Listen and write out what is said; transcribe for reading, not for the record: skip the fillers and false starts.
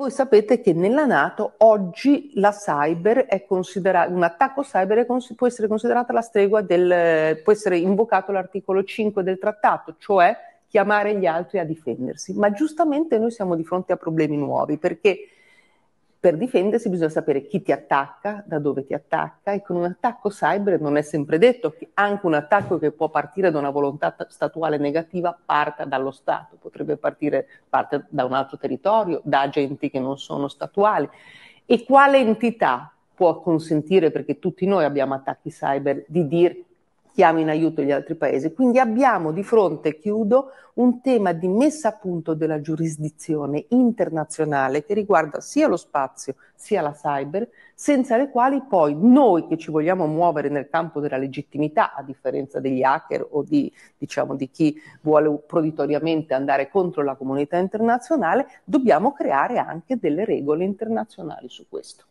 voi sapete che nella NATO oggi la cyber è considerata, un attacco cyber è può essere considerato la stregua del, può essere invocato l'articolo 5 del trattato, cioè chiamare gli altri a difendersi. Ma giustamente noi siamo di fronte a problemi nuovi, perché per difendersi bisogna sapere chi ti attacca, da dove ti attacca, e con un attacco cyber non è sempre detto che anche un attacco che può partire da una volontà statuale negativa parta dallo Stato, potrebbe partire parte da un altro territorio, da agenti che non sono statuali. E quale entità può consentire, perché tutti noi abbiamo attacchi cyber, di dire chiami in aiuto gli altri paesi? Quindi abbiamo di fronte, chiudo, un tema di messa a punto della giurisdizione internazionale che riguarda sia lo spazio sia la cyber, senza le quali poi noi che ci vogliamo muovere nel campo della legittimità, a differenza degli hacker o di, diciamo, di chi vuole proditoriamente andare contro la comunità internazionale, dobbiamo creare anche delle regole internazionali su questo.